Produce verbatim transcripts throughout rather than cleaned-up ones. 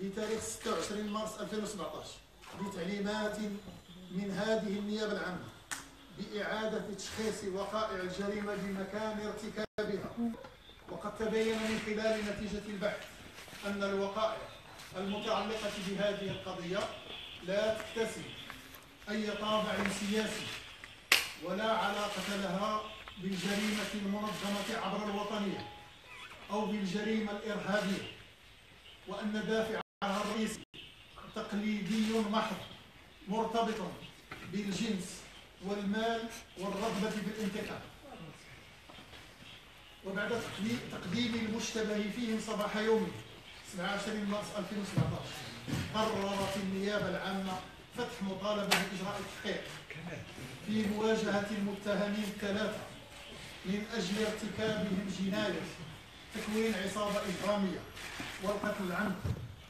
بتاريخ ستة وعشرين مارس ألفين وسبعطاش بتعليمات من هذه النيابة العامة بإعادة تشخيص وقائع الجريمة بمكان ارتكابها. وقد تبين من خلال نتيجة البحث أن الوقائع المتعلقة بهذه القضية لا تكتسب أي طابع سياسي ولا علاقة لها بالجريمة المنظمة عبر الوطنية أو بالجريمة الإرهابية، وأن دافعها الرئيسي تقليدي محض مرتبط بالجنس والمال والرغبة بالانتقام. وبعد تقديم المشتبه فيهم صباح يوم سبعة عشر مارس ألفين وسبعطاش قررت النيابة العامة فتح مطالبة بإجراء التحقيق في مواجهة المتهمين الثلاثة من أجل ارتكابهم جناية تكوين عصابة إجرامية والقتل العمد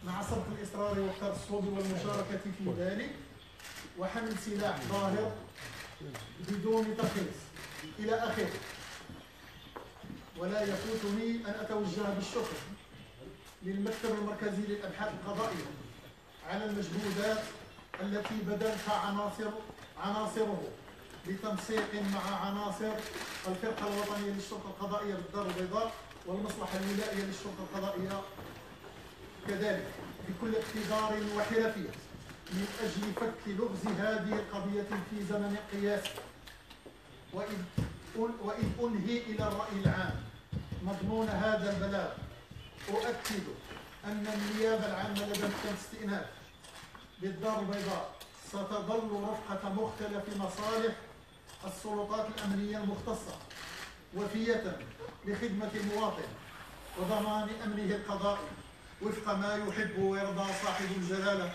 مع سبق الإصرار وقتل الصوب والمشاركة في ذلك وحمل سلاح ظاهر بدون ترخيص إلى آخره. ولا يفوتني أن أتوجه بالشكر للمكتب المركزي للأبحاث القضائية على المجهودات التي بذلتها عناصر عناصره لتنسيق مع عناصر الفرقة الوطنية للشرطة القضائية بالدار البيضاء والمصلحة الولائية للشرطة القضائية كذلك بكل اقتدار وحرفية من أجل فك لغز هذه القضية في زمن قياسي، وإذ أنهي إلى الرأي العام مضمون هذا البلاغ أؤكد أن النيابة العامة لدى مكتب استئناف بالدار البيضاء ستظل رفقة مختلف مصالح السلطات الأمنية المختصة وفية لخدمة المواطن وضمان أمنه القضائي وفق ما يحب ويرضى صاحب الجلالة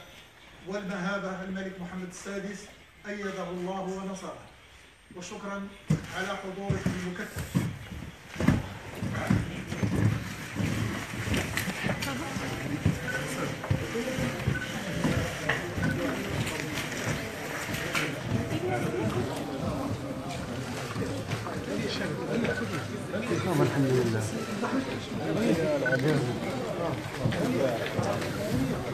والمهابة الملك محمد السادس أيده الله ونصره. وشكرا على حضوركم المكثف. الحمد لله.